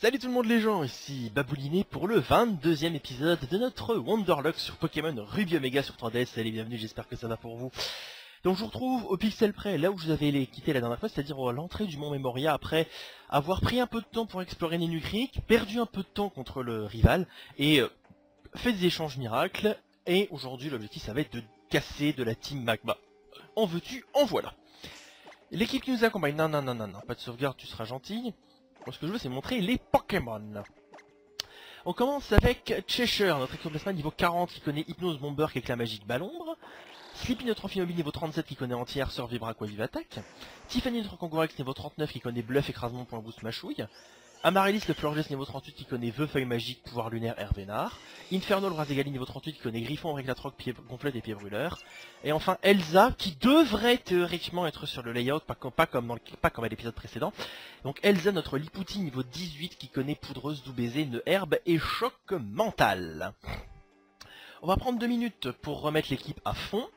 Salut tout le monde les gens, ici Babouliné pour le 22e épisode de notre Wonderlocke sur Pokémon Ruby Omega sur 3DS. Salut, bienvenue, j'espère que ça va pour vous. Donc je vous retrouve au pixel près, là où je vous avais quitté la dernière fois, c'est-à-dire à l'entrée du Mont Memoria, après avoir pris un peu de temps pour explorer Nénucrique, perdu un peu de temps contre le rival, et fait des échanges miracles, et aujourd'hui l'objectif ça va être de casser de la Team Magma. En veux-tu, en voilà. L'équipe qui nous accompagne, non, pas de sauvegarde, tu seras gentil. Moi, ce que je veux, c'est montrer les Pokémon. On commence avec Cheshire, notre Ectoplasma niveau 40 qui connaît Hypnose, Bomber qui éclate magique, Balombre. Slippy, notre Enfimobile niveau 37 qui connaît Entière, Sœur, Vibra, Vive Attaque. Tiffany, notre Congorex niveau 39 qui connaît Bluff, Écrasement, Point Boost, Machouille. Amaryllis, le Florges niveau 38 qui connaît Vœux, Feuille Magique, Pouvoir Lunaire, Hervénard. Inferno, le Roi Zegali niveau 38 qui connaît Griffon, Réclatroc, Pied Gonflette et Pied Brûleur. Et enfin Elsa qui devrait théoriquement être sur le layout, pas comme à l'épisode précédent. Donc Elsa, notre Lippouti niveau 18 qui connaît Poudreuse, Doux Baiser, Nœud Herbe et Choc Mental. On va prendre 2 minutes pour remettre l'équipe à fond.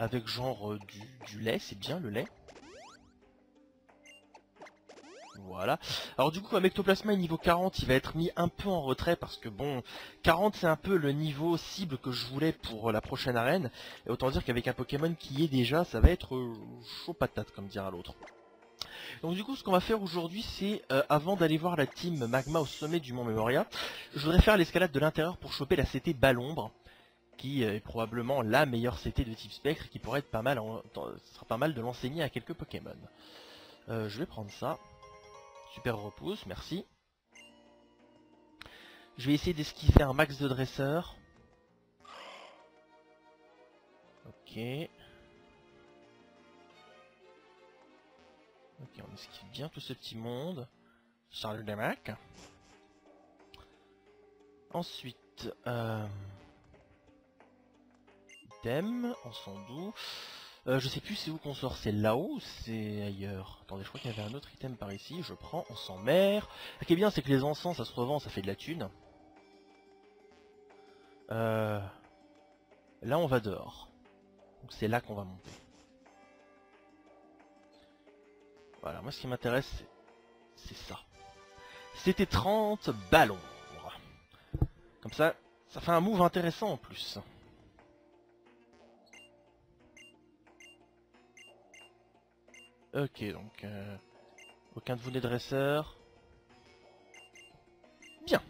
Avec genre du lait, c'est bien le lait. Voilà. Alors du coup, comme Ectoplasma est niveau 40, il va être mis un peu en retrait parce que bon, 40 c'est un peu le niveau cible que je voulais pour la prochaine arène. Et autant dire qu'avec un Pokémon qui y est déjà, ça va être chaud patate, comme dira l'autre. Donc du coup, ce qu'on va faire aujourd'hui, c'est avant d'aller voir la Team Magma au sommet du Mont Memoria, je voudrais faire l'escalade de l'intérieur pour choper la CT Balombre, qui est probablement la meilleure CT de type Spectre, qui pourrait être pas mal, ce sera pas mal de l'enseigner à quelques Pokémon. Je vais prendre ça. Super repousse, merci. Je vais essayer d'esquiver un max de dresseurs. Ok. Ok, on esquive bien tout ce petit monde. Charles Damac. Ensuite, Dem, en son doux. Je sais plus c'est où qu'on sort, c'est là-haut ou c'est ailleurs? Attendez, je crois qu'il y avait un autre item par ici, je prends, on s'en mère. Ce qui est bien, c'est que les encens, ça se revend, ça fait de la thune. Là, on va dehors. Donc c'est là qu'on va monter. Voilà, moi ce qui m'intéresse, c'est ça. C'était 30 ballons. Comme ça, ça fait un move intéressant en plus. Ok, donc aucun de vous n'est dresseur. Bien.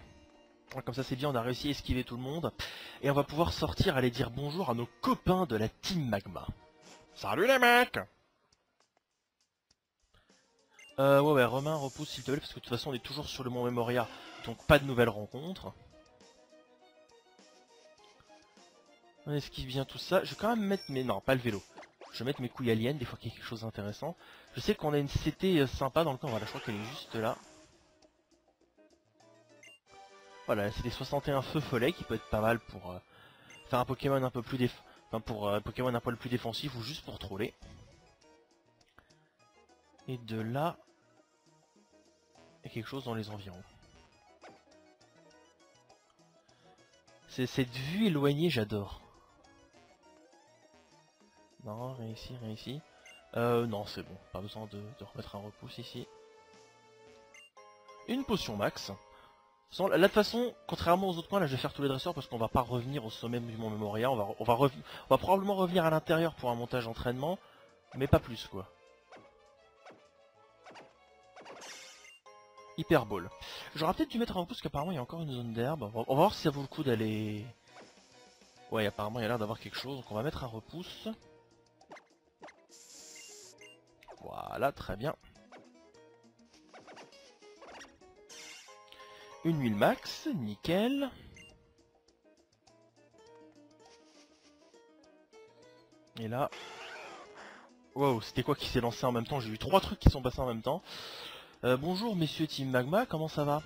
Comme ça c'est bien, on a réussi à esquiver tout le monde. Et on va pouvoir sortir, aller dire bonjour à nos copains de la Team Magma. Salut les mecs! Ouais, Romain, repousse s'il te plaît, parce que de toute façon on est toujours sur le Mont Memoria, donc pas de nouvelles rencontres. On esquive bien tout ça. Je vais quand même mettre mes... Non, pas le vélo. Je vais mettre mes couilles aliens, des fois qu'il y a quelque chose d'intéressant. Je sais qu'on a une CT sympa dans le camp, voilà, je crois qu'elle est juste là. Voilà, c'est des 61 feux follets qui peut être pas mal pour faire un Pokémon un peu plus défensif ou juste pour troller. Et de là, il y a quelque chose dans les environs. C'est cette vue éloignée, j'adore. Non, réussi. Non, c'est bon, pas besoin de remettre un repousse ici. Une potion max. Là, de toute façon, contrairement aux autres coins, là, je vais faire tous les dresseurs parce qu'on va pas revenir au sommet du Mont Memoria. On va probablement revenir à l'intérieur pour un montage entraînement, mais pas plus, quoi. Hyperball. J'aurais peut-être dû mettre un repousse, parce qu'apparemment, il y a encore une zone d'herbe. On va voir si ça vaut le coup d'aller... Ouais, apparemment, il y a l'air d'avoir quelque chose, donc on va mettre un repousse. Voilà, très bien. Une huile max, nickel. Et là... Wow, c'était quoi qui s'est lancé en même temps? J'ai eu 3 trucs qui sont passés en même temps. Bonjour messieurs Team Magma, comment ça va?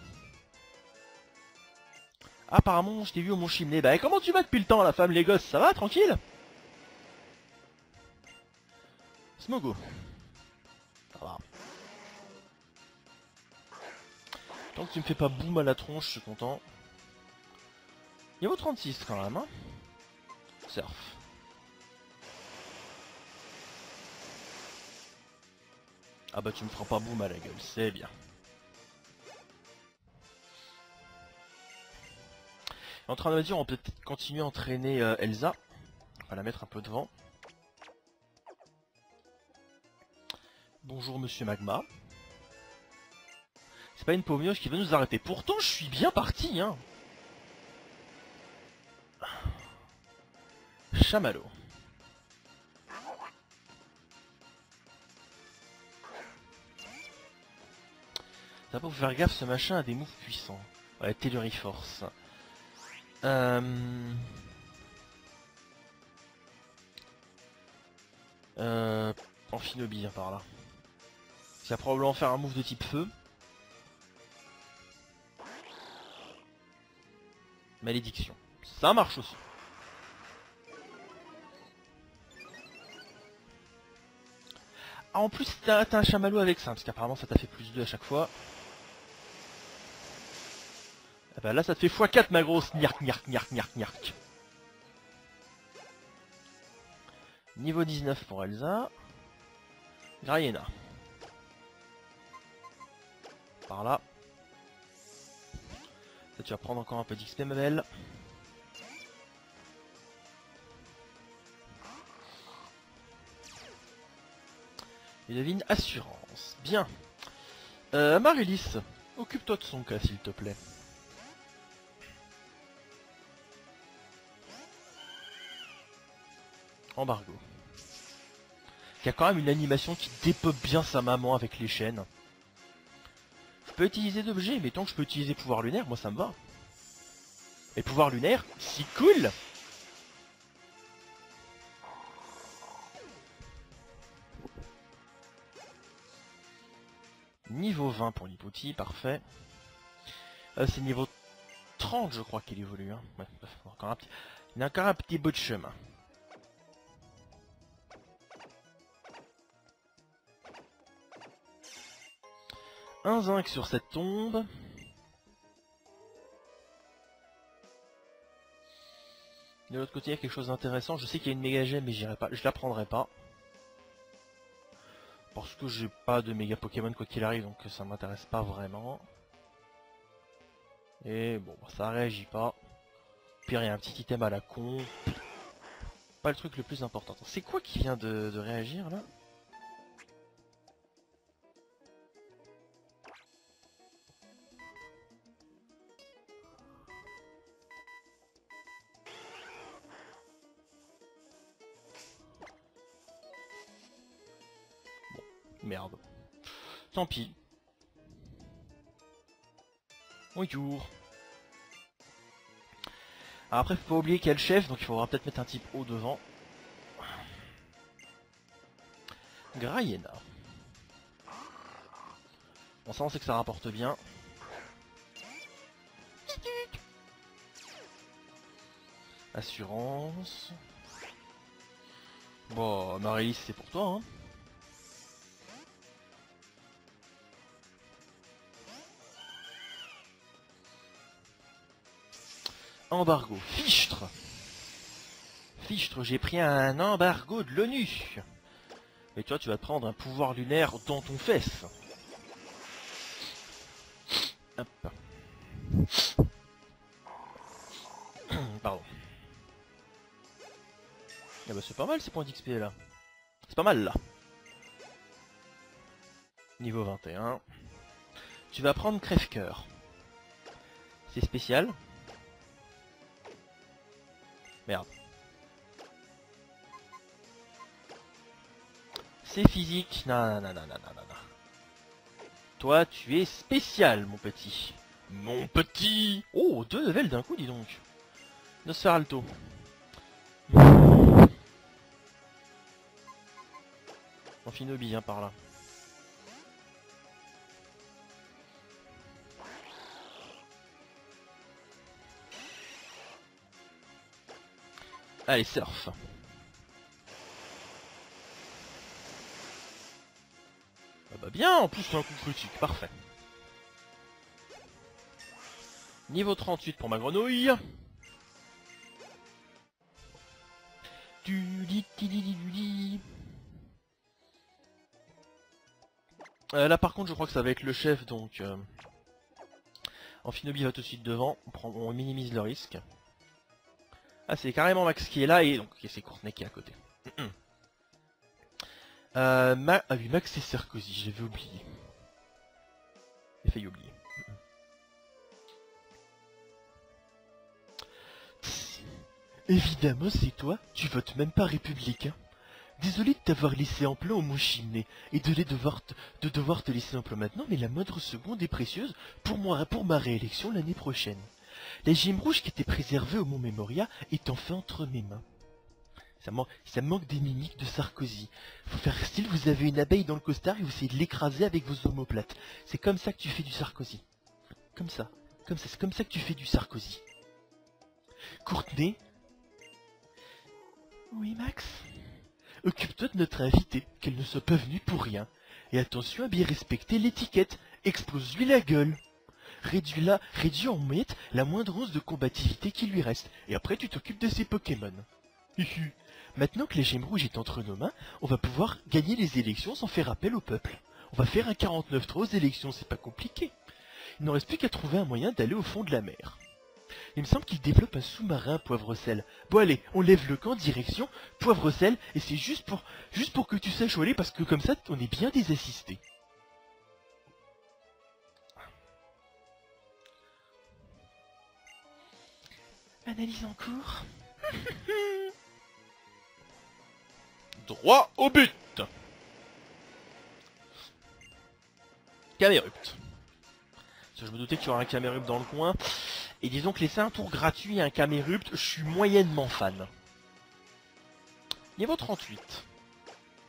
Apparemment, je t'ai vu au Mont Chimney. Bah, et comment tu vas depuis le temps, la femme, les gosses? Ça va, tranquille? Smogo. Tant que tu me fais pas boum à la tronche, je suis content. Niveau 36 quand même, hein. Surf. Ah bah tu me feras pas boum à la gueule, c'est bien. En train de me dire, on peut peut-être continuer à entraîner Elsa. On va la mettre un peu devant. Bonjour Monsieur Magma. C'est pas une peau mioche qui va nous arrêter. Pourtant, je suis bien parti, hein. Chamallow. T'as pas pour faire gaffe, ce machin a des moves puissants. Ouais, Telluriforce. Enfimobile hein, par là. Ça va probablement faire un move de type feu. Malédiction. Ça marche aussi. Ah, en plus t'as un chamallow avec ça, parce qu'apparemment ça t'a fait plus 2 à chaque fois. Ah bah là ça te fait x4 ma grosse. Niark, niark, niark, niark, niark. Niveau 19 pour Elsa. Grayena. Par là. Ça tu vas prendre encore un peu d'XP ma belle. Il devine assurance. Bien. Marylis, occupe-toi de son cas s'il te plaît. Embargo. Il y a quand même une animation qui dépeuple bien sa maman avec les chaînes. Je peux utiliser d'objets, mais tant que je peux utiliser pouvoir lunaire, moi ça me va. Et pouvoir lunaire, c'est cool! Niveau 20 pour Lippouti, parfait. C'est niveau 30 je crois qu'il évolue. Hein. Ouais, encore un petit... Il y a encore un petit bout de chemin. Un zinc sur cette tombe. De l'autre côté il y a quelque chose d'intéressant. Je sais qu'il y a une méga gemme mais j'irai pas. Je la prendrai pas. Parce que j'ai pas de méga Pokémon quoi qu'il arrive, donc ça m'intéresse pas vraiment. Et bon, ça réagit pas. Puis il y a un petit item à la con. Pas le truc le plus important. C'est quoi qui vient de réagir là? Merde. Tant pis. Bonjour. Alors après, faut pas oublier qu'il y a le chef, donc il faudra peut-être mettre un type haut devant. Grayena. Bon, ça, on sait que ça rapporte bien. Assurance. Bon, Marylis, c'est pour toi, hein. Embargo. Fichtre. Fichtre, j'ai pris un embargo de l'ONU. Et toi, tu vas te prendre un pouvoir lunaire dans ton fesse. Hop. Pardon. Eh ben, c'est pas mal ces points d'XP là. C'est pas mal là. Niveau 21. Tu vas prendre Crève-Cœur. C'est spécial. Merde. C'est physique. Non, non, non, non, non, non. Toi, tu es spécial, mon petit. Mon petit. Oh, 2 levels d'un coup, dis donc. Nosferalto. Enfimobile, hein, par là. Allez, surf. Ah bah bien, en plus c'est un coup critique, parfait. Niveau 38 pour ma grenouille. Là par contre je crois que ça va être le chef donc... Enfimobile va tout de suite devant, on minimise le risque. Ah, c'est carrément Max qui est là, et donc c'est Courtenay qui est à côté. Ah oui, Max et Sarkozy, j'avais oublié. J'ai failli oublier. Évidemment, c'est toi, tu votes même pas républicain. Désolé de t'avoir laissé en plan au mouchiné, et de devoir te laisser en plan maintenant, mais la moindre seconde est précieuse pour moi, pour ma réélection l'année prochaine. La gemme rouge qui était préservée au Mont Memoria est enfin entre mes mains. Ça manque des mimiques de Sarkozy. Faut faire style, vous avez une abeille dans le costard et vous essayez de l'écraser avec vos omoplates. C'est comme ça que tu fais du Sarkozy. Comme ça, c'est comme ça que tu fais du Sarkozy. Courtenay. Oui, Max. Occupe-toi de notre invitée, qu'elle ne soit pas venue pour rien. Et attention à bien respecter l'étiquette. Explose-lui la gueule. Réduis en miettes la moindre once de combativité qui lui reste. Et après, tu t'occupes de ses Pokémon. Maintenant que la gemme rouge est entre nos mains, on va pouvoir gagner les élections sans faire appel au peuple. On va faire un 49-3 aux élections, c'est pas compliqué. Il n'en reste plus qu'à trouver un moyen d'aller au fond de la mer. Il me semble qu'il développe un sous-marin, Poivre-Sel. Bon allez, on lève le camp, direction Poivre-Sel, et c'est juste pour que tu saches où aller, parce que comme ça, on est bien désassisté. Analyse en cours. Droit au but. Camérupt. Je me doutais qu'il y aurait un Camérupt dans le coin. Et disons que laisser un tour gratuit à un Camérupt, je suis moyennement fan. Niveau 38.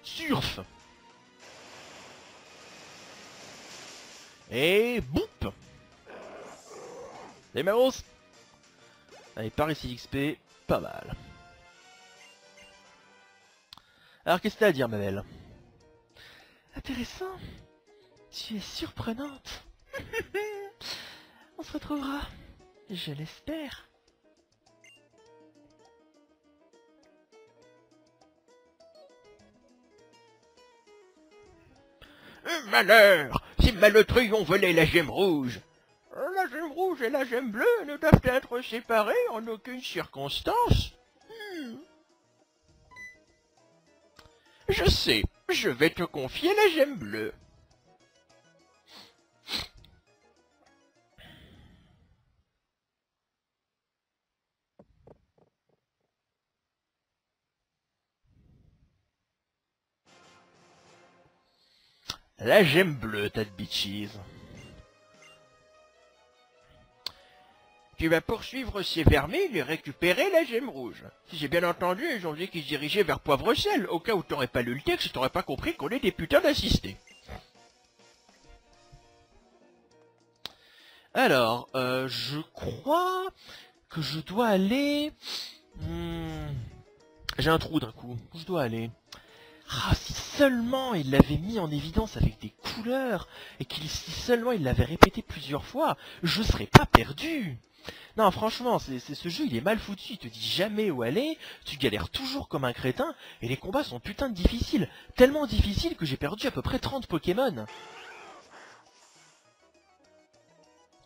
Surf. Et boum. Les Méros. Allez, par ici XP, pas mal. Alors qu'est-ce que t'as à dire, ma belle? Intéressant. Tu es surprenante. On se retrouvera. Je l'espère. Malheur! Si Malotru ont volé la gemme rouge! La gemme rouge et la gemme bleue ne doivent être séparées en aucune circonstance. Je sais, je vais te confier la gemme bleue. La gemme bleue, tas de bitches. Tu vas poursuivre ces vermines et récupérer la gemme rouge. Si j'ai bien entendu, ils ont dit qu'ils se dirigeaient vers Poivre-Sel. Au cas où t'aurais pas lu le texte, t'aurais pas compris qu'on est des putains d'assistés. Alors, je crois que je dois aller... J'ai un trou d'un coup. Où je dois aller? Ah, si seulement il l'avait mis en évidence avec des couleurs, et si seulement il l'avait répété plusieurs fois, je serais pas perdu. Non, franchement, ce jeu, il est mal foutu, il te dit jamais où aller, tu galères toujours comme un crétin, et les combats sont putain de difficiles. Tellement difficiles que j'ai perdu à peu près 30 Pokémon.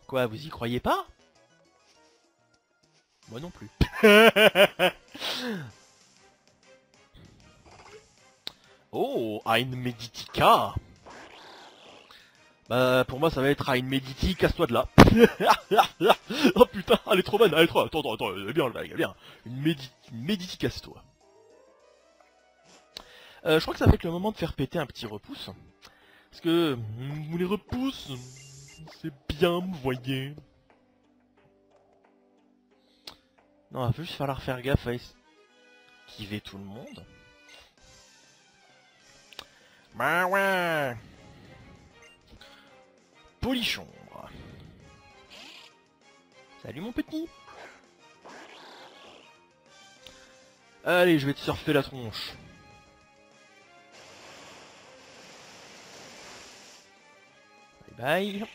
Quoi, vous y croyez pas? Moi non plus. Oh, ein Méditikka. Bah, pour moi, ça va être ein Méditikka, casse-toi de là. Oh putain, elle est trop bonne, elle est trop... Attends, bien, bien. Une Méditikka, casse-toi. Je crois que ça fait que le moment de faire péter un petit repousse. Parce que, les repousses, c'est bien, vous voyez. Non, il va juste falloir faire gaffe à esquiver tout le monde. Bah ouais. Polichombre. Salut mon petit. Allez, je vais te surfer la tronche. Bye bye.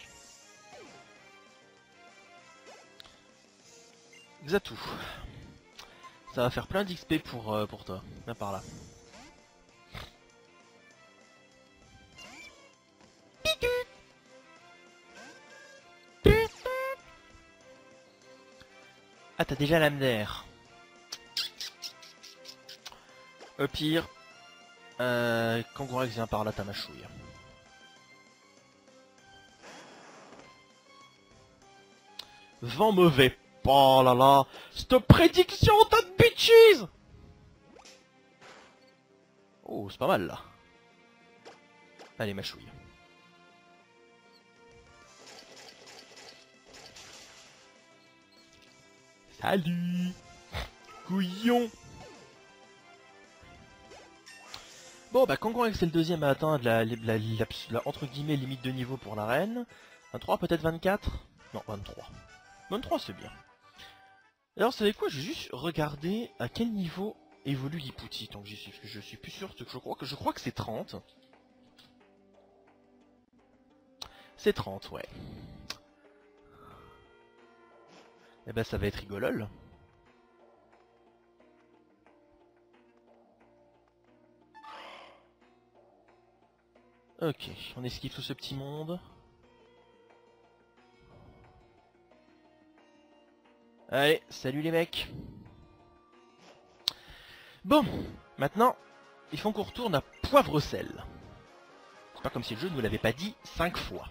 Xatou. Ça va faire plein d'XP pour toi. Viens par là. Ah, t'as déjà l'âme d'air. Au pire, Congorex vient par là, t'as ma chouille. Vent mauvais. Oh là là, cette prédiction, tas de bitches. Oh, c'est pas mal là. Allez, ma chouille. Salut, couillon. Bon bah Congorex c'est le deuxième à atteindre la entre guillemets limite de niveau pour l'arène. 23 peut-être 24. Non 23. 23 c'est bien. Alors vous savez quoi, je vais juste regarder à quel niveau évolue Lippouti tant que j'y suis, parce que je suis plus sûr, parce que je crois que c'est 30. C'est 30 ouais. Et bah ça va être rigolol. Ok, on esquive tout ce petit monde. Allez, salut les mecs. Bon, maintenant, il faut qu'on retourne à Poivre-Sel. C'est pas comme si le jeu ne nous l'avait pas dit 5 fois.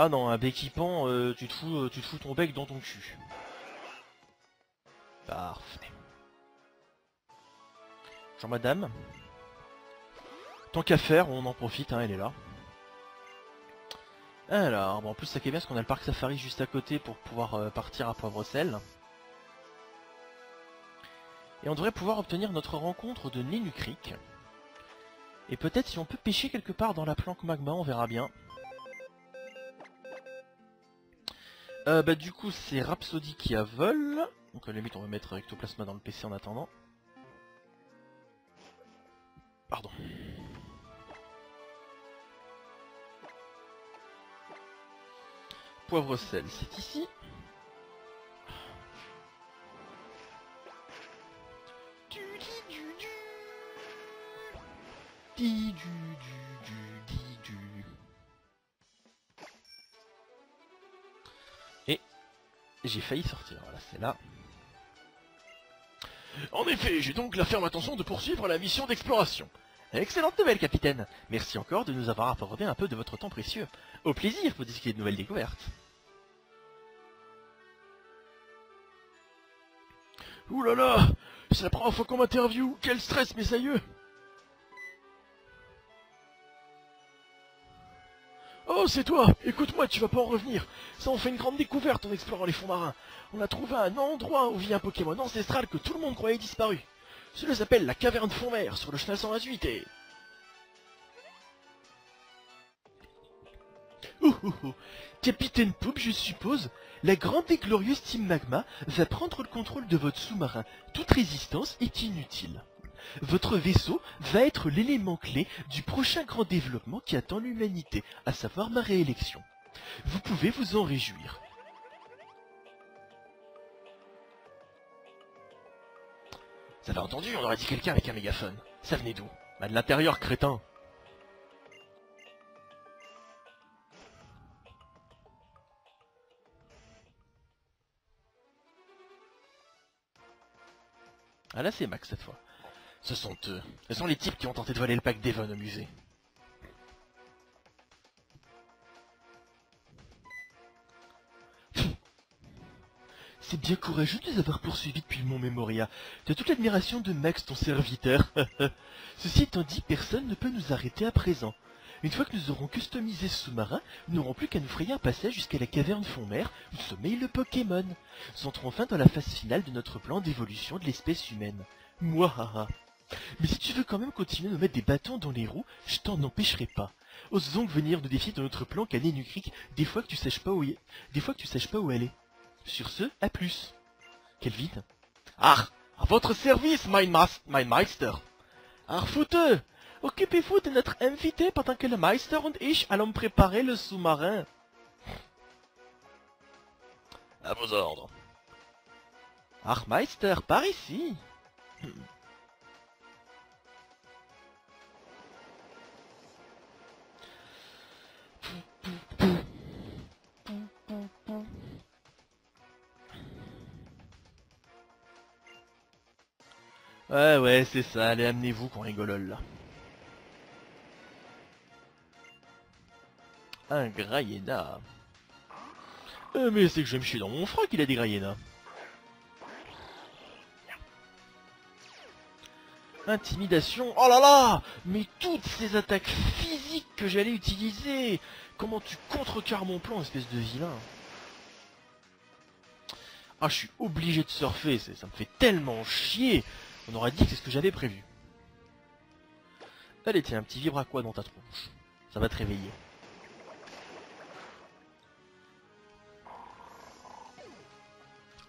Ah non, un béquipant, tu te fous ton bec dans ton cul. Parfait. Genre madame, tant qu'à faire, on en profite, hein, elle est là. Alors, bon, en plus ça qui est bien, parce qu'on a le parc safari juste à côté pour pouvoir partir à Poivre-Sel. Et on devrait pouvoir obtenir notre rencontre de Nénucrique. Et peut-être si on peut pêcher quelque part dans la planque magma, on verra bien. Bah du coup c'est Rhapsody qui a vol. Donc à la limite on va mettre Ectoplasma dans le PC en attendant. Pardon. Poivre-Sel, c'est ici. Et j'ai failli sortir, voilà c'est là. En effet, j'ai donc la ferme intention de poursuivre la mission d'exploration. Excellente nouvelle, capitaine. Merci encore de nous avoir accordé un peu de votre temps précieux. Au plaisir pour discuter de nouvelles découvertes. Ouh là là, c'est la première fois qu'on m'interviewe. Quel stress, mes aïeux. Oh, c'est toi. Écoute-moi, tu vas pas en revenir. Ça, on fait une grande découverte en explorant les fonds marins. On a trouvé un endroit où vit un Pokémon ancestral que tout le monde croyait disparu. Cela s'appelle la Caverne Fonds Vert, sur le chenal 128 et... Ouh. Capitaine Poop, je suppose, la grande et glorieuse Team Magma va prendre le contrôle de votre sous-marin. Toute résistance est inutile. Votre vaisseau va être l'élément clé du prochain grand développement qui attend l'humanité, à savoir ma réélection. Vous pouvez vous en réjouir. Ça l'a entendu, on aurait dit quelqu'un avec un mégaphone. Ça venait d'où? Bah de l'intérieur, crétin. Ah là c'est Max cette fois. Ce sont eux. Ce sont les types qui ont tenté de voler le pack d'Evon au musée. C'est bien courageux de les avoir poursuivis depuis le Mont Memoria. T'as toute l'admiration de Max, ton serviteur. Ceci étant dit, personne ne peut nous arrêter à présent. Une fois que nous aurons customisé ce sous-marin, nous n'aurons plus qu'à nous frayer un passage jusqu'à la caverne fond-mer où sommeille le Pokémon. Nous entrons enfin dans la phase finale de notre plan d'évolution de l'espèce humaine. Mouahaha. Mais si tu veux quand même continuer de nous mettre des bâtons dans les roues, je t'en empêcherai pas. Ose donc venir nous défier dans notre plan qu'à Nénucrique, des fois que tu saches pas où elle est. Sur ce, à plus. Quel vide. Ah, à votre service, mein Meister. Ah, fouteux. Occupez-vous de notre invité pendant que le Meister und ich allons préparer le sous-marin. À vos ordres. Ah, Meister, par ici. Ouais, c'est ça, allez, amenez-vous qu'on rigolole là. Un Graillena. Mais c'est que je vais me chier dans mon froc, il a des Graillena. Intimidation, oh là là! Mais toutes ces attaques physiques que j'allais utiliser! Comment tu contrecarres mon plan, espèce de vilain? Ah, je suis obligé de surfer, ça me fait tellement chier! On aurait dit que c'est ce que j'avais prévu. Allez, tiens, un petit vibre à quoi dans ta tronche? Ça va te réveiller.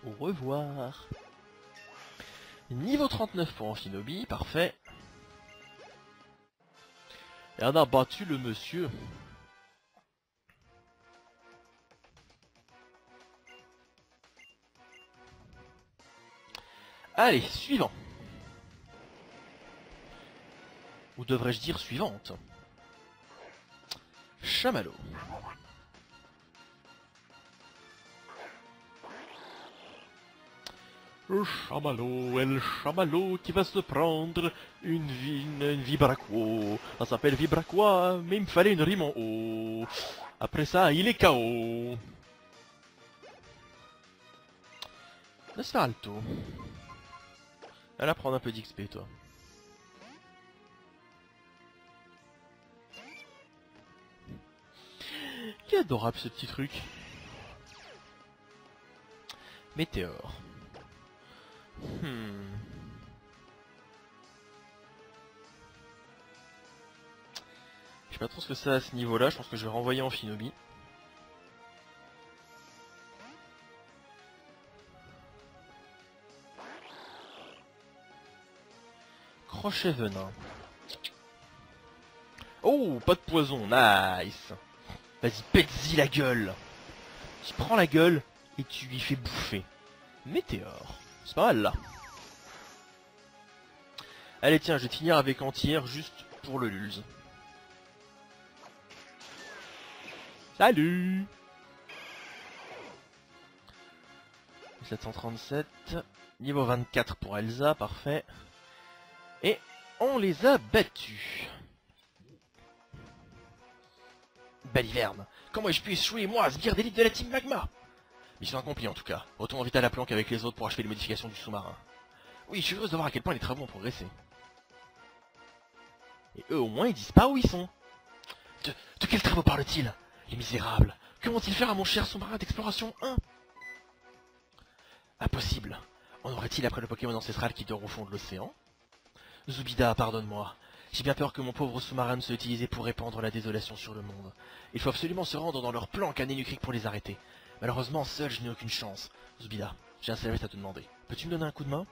Au revoir. Niveau 39 pour Enfimobile, parfait. Et on a battu le monsieur. Allez, suivant. Ou devrais-je dire suivante. Chamallow. Le chamallow qui va se prendre une vibraquo. Ça s'appelle vibraquois, mais il me fallait une rime en haut. Après ça, il est KO. L'asfalto. Elle va prendre un peu d'XP, toi. Qui est adorable ce petit truc. Météore. Je sais pas trop ce que c'est à ce niveau-là, je pense que je vais renvoyer Enfimobile. Crochet venin. Oh, pas de poison, nice. Vas-y, pète-y la gueule. Tu prends la gueule et tu lui fais bouffer. Météore. C'est pas mal là. Allez tiens, je vais finir avec entière juste pour le lulz. Salut 737, niveau 24 pour Elsa, parfait. Et on les a battus. Baliverne, comment ai-je pu échouer moi à ce guerre d'élite de la Team Magma? Mission accomplie en tout cas. Autant vite à la planque avec les autres pour achever les modifications du sous-marin. Oui, je suis heureuse de voir à quel point les travaux ont progressé. Et eux au moins ils disent pas où ils sont. De quels travaux parlent-ils? Les misérables. Que vont-ils faire à mon cher sous-marin d'exploration 1? Impossible. En aurait-il après le Pokémon ancestral qui dort au fond de l'océan? Zubida, pardonne-moi. J'ai bien peur que mon pauvre sous-marin ne soit utilisé pour répandre la désolation sur le monde. Il faut absolument se rendre dans leur planque à Nénucrique pour les arrêter. Malheureusement, seul, je n'ai aucune chance. Zubida, j'ai un service à te demander. Peux-tu me donner un coup de main?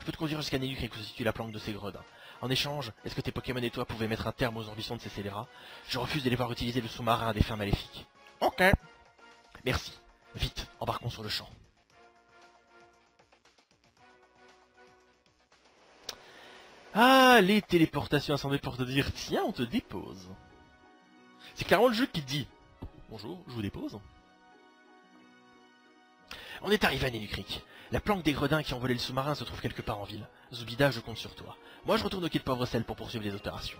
Je peux te conduire jusqu'à Nénucrique où se situe la planque de ces gredins. En échange, est-ce que tes Pokémon et toi pouvaient mettre un terme aux ambitions de ces scélérats? Je refuse de les voir utiliser le sous-marin à des fins maléfiques. Ok. Merci. Vite, embarquons sur le champ. Ah, les téléportations assemblées pour te dire, tiens, on te dépose. C'est clairement le jeu qui te dit, bonjour, je vous dépose. On est arrivé à Nénucrique. La planque des gredins qui ont volé le sous-marin se trouve quelque part en ville. Zubida, je compte sur toi. Moi, je retourne au quai de Poivre-Sel pour poursuivre les opérations.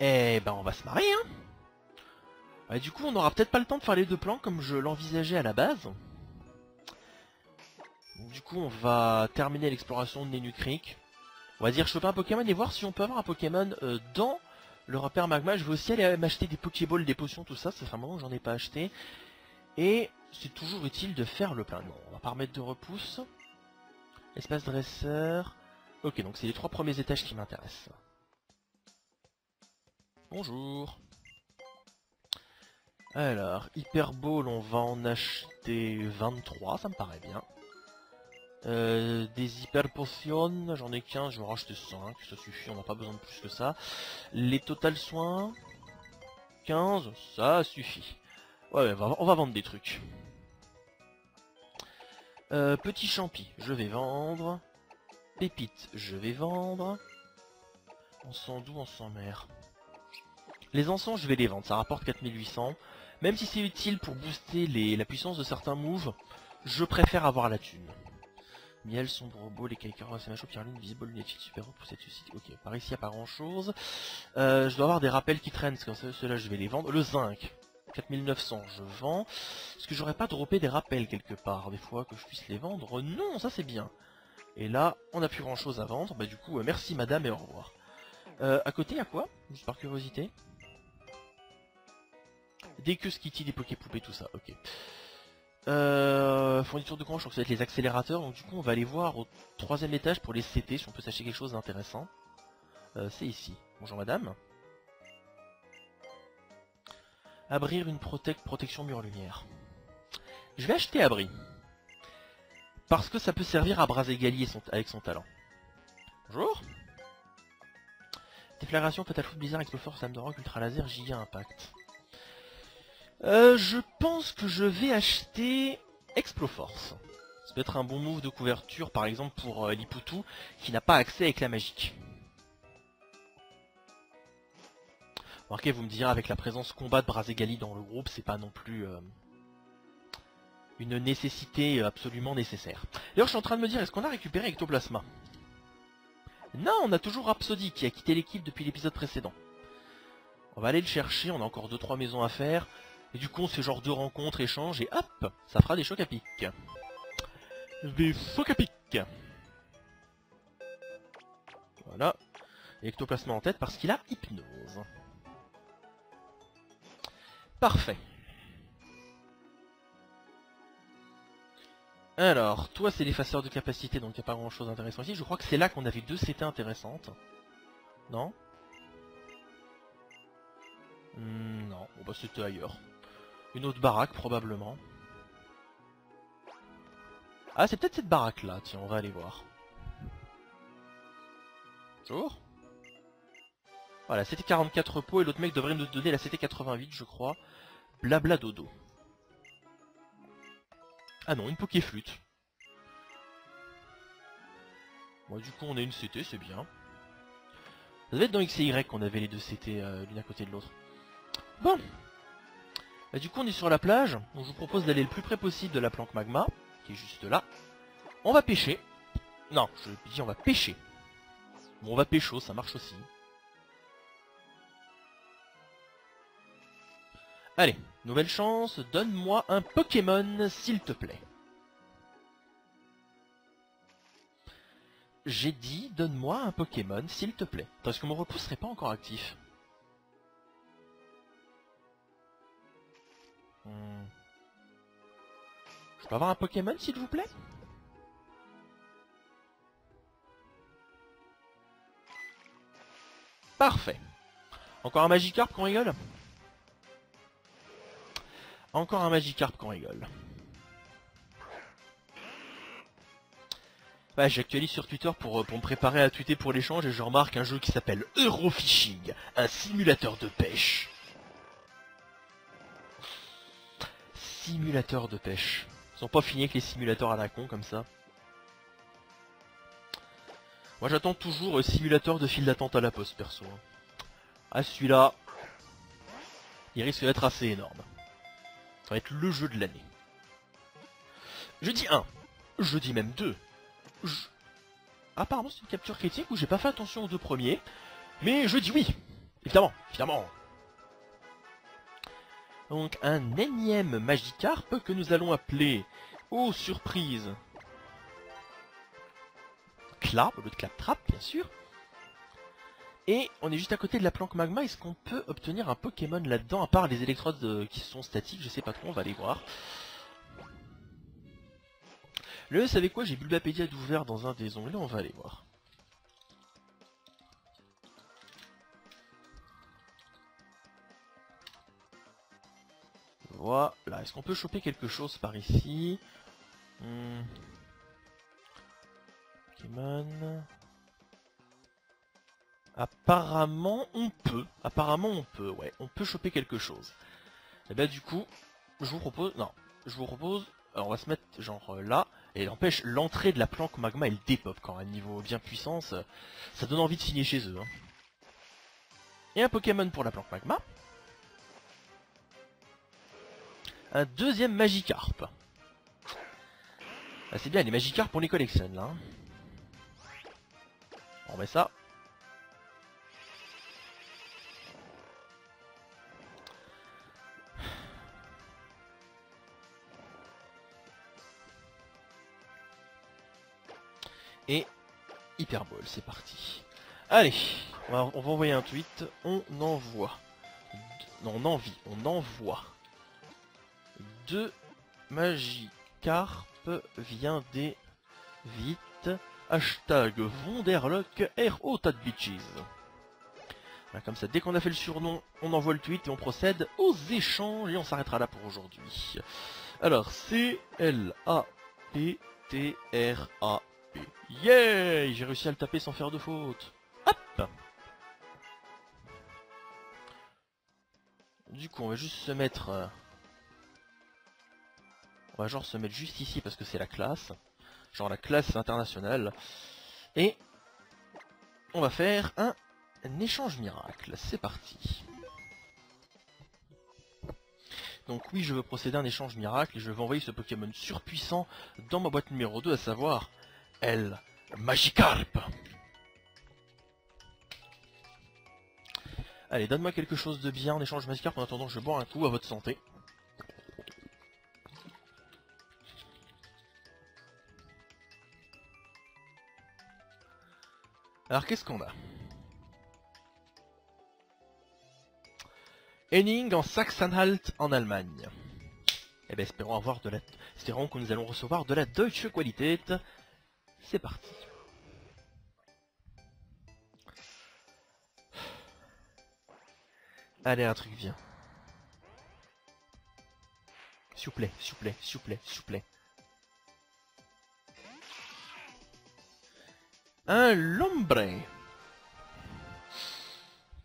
Eh ben, on va se marier, hein. Ouais, du coup, on n'aura peut-être pas le temps de faire les deux plans comme je l'envisageais à la base. Du coup, on va terminer l'exploration de Nénucrique. On va dire choper un Pokémon et voir si on peut avoir un Pokémon dans le repère Magma. Je vais aussi aller m'acheter des Pokéballs, des potions, tout ça. Ça fait un moment que j'en ai pas acheté. Et c'est toujours utile de faire le plein. Non, on va pas remettre de repousse. Espace dresseur. Ok, donc c'est les trois premiers étages qui m'intéressent. Bonjour. Alors, Hyperball, on va en acheter 23, ça me paraît bien. Des Hyperpotions, j'en ai 15, je vais en racheter 5, ça suffit, on n'a pas besoin de plus que ça. Les Total Soins, 15, ça suffit. Ouais, on va vendre des trucs. Petit champi, je vais vendre. Pépite, je vais vendre. Encens doux, encens mer. Les encens, je vais les vendre, ça rapporte 4800. Même si c'est utile pour booster la puissance de certains moves, je préfère avoir la thune. Miel, sombre robot, les Kaikaros, c'est macho, Pierre-Loup, visible, lunettes, super pour cette suicide. Ok, par ici il n'y a pas grand chose. Je dois avoir des rappels qui traînent, parce que ceux-là je vais les vendre. Le zinc, 4900, je vends. Est-ce que j'aurais pas droppé des rappels quelque part, des fois que je puisse les vendre? Non, ça c'est bien. Et là, on n'a plus grand chose à vendre, bah du coup, merci madame et au revoir. À côté, à quoi? Juste par curiosité. Des queues Skitty, des Poképoupées, tout ça, ok. Fourniture de courant, je crois que ça va être les accélérateurs, donc du coup on va aller voir au troisième étage pour les CT, si on peut s'acheter quelque chose d'intéressant. C'est ici. Bonjour madame. Abrir une protection mur-lumière. Je vais acheter abri. Parce que ça peut servir à Roi Zegali avec son talent. Bonjour. Déflagration, Fatal Foot, Blizzard, Explosion, Slam de Rock, Ultra Laser, Giga Impact. Je pense que je vais acheter Exploforce. Ça peut être un bon move de couverture, par exemple pour Lippouti, qui n'a pas accès à éclat magique. Remarquez, vous me direz, avec la présence combat de Roi Zegali dans le groupe, c'est pas non plus une nécessité absolument nécessaire. D'ailleurs, je suis en train de me dire, est-ce qu'on a récupéré Ectoplasma? Non, on a toujours Rhapsody, qui a quitté l'équipe depuis l'épisode précédent. On va aller le chercher, on a encore 2-3 maisons à faire. Et du coup, on fait genre 2 rencontres, échanges, et hop, ça fera des chocs à pic. Des chocs à pic. Voilà. Ectoplasma en tête parce qu'il a hypnose. Parfait. Alors, toi c'est l'effaceur de capacité, donc il n'y a pas grand chose d'intéressant ici. Je crois que c'est là qu'on avait 2 CT intéressantes. Non? Non, bon bah c'était ailleurs. Une autre baraque, probablement. Ah, c'est peut-être cette baraque-là. Tiens, on va aller voir. Bonjour. Voilà, c'était 44 repos et l'autre mec devrait nous donner la CT 88, je crois. Blabla dodo. Ah non, une pokéflûte. Bon, du coup, on a une CT, c'est bien. Ça devait être dans XY qu'on avait les 2 CT l'une à côté de l'autre. Bon. Et du coup, on est sur la plage, donc je vous propose d'aller le plus près possible de la planque magma, qui est juste là. On va pêcher. Non, je dis on va pêcher. Bon, on va pécho, ça marche aussi. Allez, nouvelle chance, donne-moi un Pokémon, s'il te plaît. J'ai dit, donne-moi un Pokémon, s'il te plaît. Parce que mon repousse serait pas encore actif. Je peux avoir un Pokémon s'il vous plaît? Parfait. Encore un Magikarp qu'on rigole? Encore un Magikarp qu'on rigole. Ouais, j'actualise sur Twitter pour me préparer à tweeter pour l'échange et je remarque un jeu qui s'appelle Eurofishing, un simulateur de pêche. Simulateur de pêche. Ils sont pas finis avec les simulateurs à la con comme ça. Moi j'attends toujours simulateur de file d'attente à la poste perso. Ah celui-là, il risque d'être assez énorme. Ça va être le jeu de l'année. Je dis 1. Je dis même 2. Apparemment c'est une capture critique où j'ai pas fait attention aux 2 premiers. Mais je dis oui. Évidemment, évidemment. Donc un énième Magikarp que nous allons appeler, oh surprise, Clap, le Claptrap bien sûr. Et on est juste à côté de la planque magma, est-ce qu'on peut obtenir un Pokémon là-dedans, à part les électrodes qui sont statiques, je sais pas trop, on va les voir. Le, savez quoi, j'ai Bulbapédia d'ouvert dans un des onglets, on va aller voir. Voilà, est-ce qu'on peut choper quelque chose par ici? Pokémon... apparemment on peut, ouais, on peut choper quelque chose. Et bah du coup, je vous propose, alors on va se mettre genre là, et n'empêche, l'entrée de la planque magma, elle dépop quand à un niveau bien puissance, ça donne envie de signer chez eux. Hein. Et un Pokémon pour la planque magma. Un deuxième Magikarp. Ah, c'est bien, les Magikarp pour les collectionne là. Hein. On met ça. Et Hyperball, c'est parti. Allez, on va envoyer un tweet. On envoie. Non, on envie. On envoie. 2 Magikarp vient des vite. Hashtag Wonderlocke RO Tad Bitches. Voilà, comme ça, dès qu'on a fait le surnom, on envoie le tweet et on procède aux échanges. Et on s'arrêtera là pour aujourd'hui. Alors, C-L-A-P-T-R-A. Yeah, j'ai réussi à le taper sans faire de faute. Hop. Du coup, on va juste se mettre... on va genre se mettre juste ici parce que c'est la classe. Genre la classe internationale. Et on va faire un échange miracle. C'est parti. Donc oui, je veux procéder à un échange miracle et je veux envoyer ce Pokémon surpuissant dans ma boîte numéro 2, à savoir... El Magikarp. Allez, donne-moi quelque chose de bien en échange Magikarp. En attendant, je bois un coup à votre santé. Alors, qu'est-ce qu'on a? Henning en Sachsen-Anhalt en Allemagne. Eh bien, espérons que nous allons recevoir de la Deutsche Qualität. C'est parti. Allez, un truc bien. S'il vous plaît, s'il vous plaît, s'il vous plaît, s'il vous plaît. Un Lombray.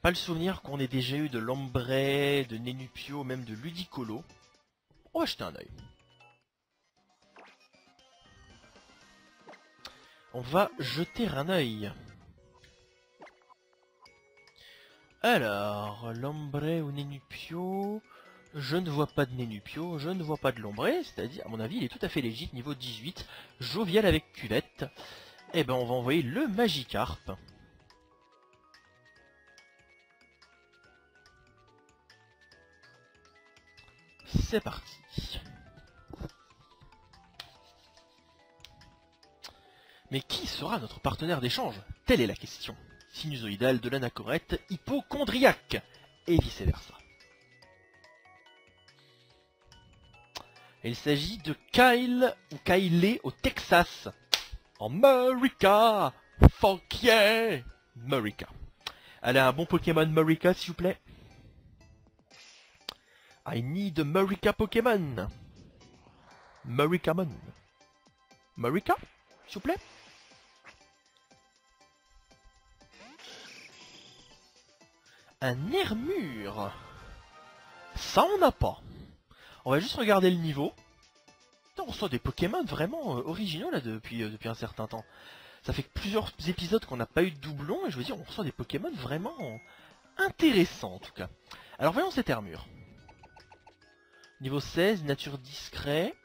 Pas le souvenir qu'on ait déjà eu de Lombray, de Nénupio, même de Ludicolo. On va jeter un œil. On va jeter un œil. Alors, Lombray ou Nénupio. Je ne vois pas de Nénupio, je ne vois pas de Lombray, c'est-à-dire, à mon avis, il est tout à fait légit, niveau 18, jovial avec cuvette. Eh ben, on va envoyer le Magikarp. C'est parti. Mais qui sera notre partenaire d'échange? Telle est la question. Sinusoïdale de l'anachorète hypochondriaque, et vice-versa. Il s'agit de Kyle ou Kylie au Texas. America! Fuck yeah! America. Allez, un bon Pokémon America, s'il vous plaît. I need America Pokémon. Americamon. America? S'il vous plaît. Un Hermure. Ça, on n'a pas. On va juste regarder le niveau. Putain, on reçoit des Pokémon vraiment originaux là depuis un certain temps. Ça fait plusieurs épisodes qu'on n'a pas eu de doublons et je veux dire, on reçoit des Pokémon vraiment intéressants en tout cas. Alors voyons cette Hermure. Niveau 16, nature discret.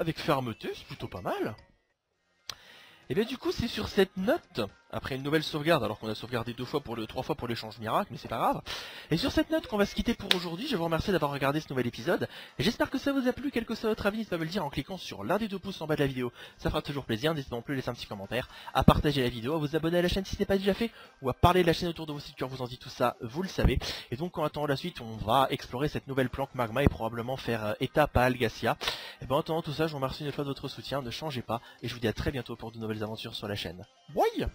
Avec fermeté, c'est plutôt pas mal. Et bien du coup c'est sur cette note, après une nouvelle sauvegarde, alors qu'on a sauvegardé trois fois pour l'échange miracle, mais c'est pas grave. Et sur cette note qu'on va se quitter pour aujourd'hui. Je vous remercie d'avoir regardé ce nouvel épisode, et j'espère que ça vous a plu. Quel que soit votre avis, n'hésitez pas à me le dire en cliquant sur l'un des 2 pouces en bas de la vidéo, ça fera toujours plaisir. N'hésitez pas non plus à laisser un petit commentaire, à partager la vidéo, à vous abonner à la chaîne si ce n'est pas déjà fait, ou à parler de la chaîne autour de vos sites, car vous en dit tout ça, vous le savez. Et donc en attendant la suite, on va explorer cette nouvelle planque magma et probablement faire étape à Algacia. Et bien en attendant tout ça, je vous remercie une fois de votre soutien, ne changez pas, et je vous dis à très bientôt pour de nouvelles aventures sur la chaîne. Bye.